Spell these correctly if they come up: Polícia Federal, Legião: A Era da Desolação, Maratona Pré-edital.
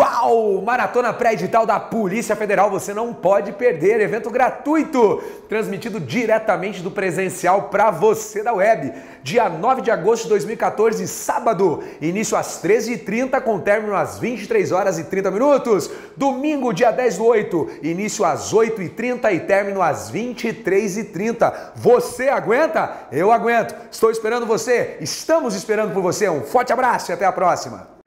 Uau! Maratona Pré-edital da Polícia Federal, você não pode perder, evento gratuito, transmitido diretamente do presencial para você da web. Dia 9 de agosto de 2014, sábado, início às 13h30, com término às 23h30. Domingo, dia 10/8, início às 8h30 e término às 23h30. Você aguenta? Eu aguento. Estou esperando você, estamos esperando por você. Um forte abraço e até a próxima.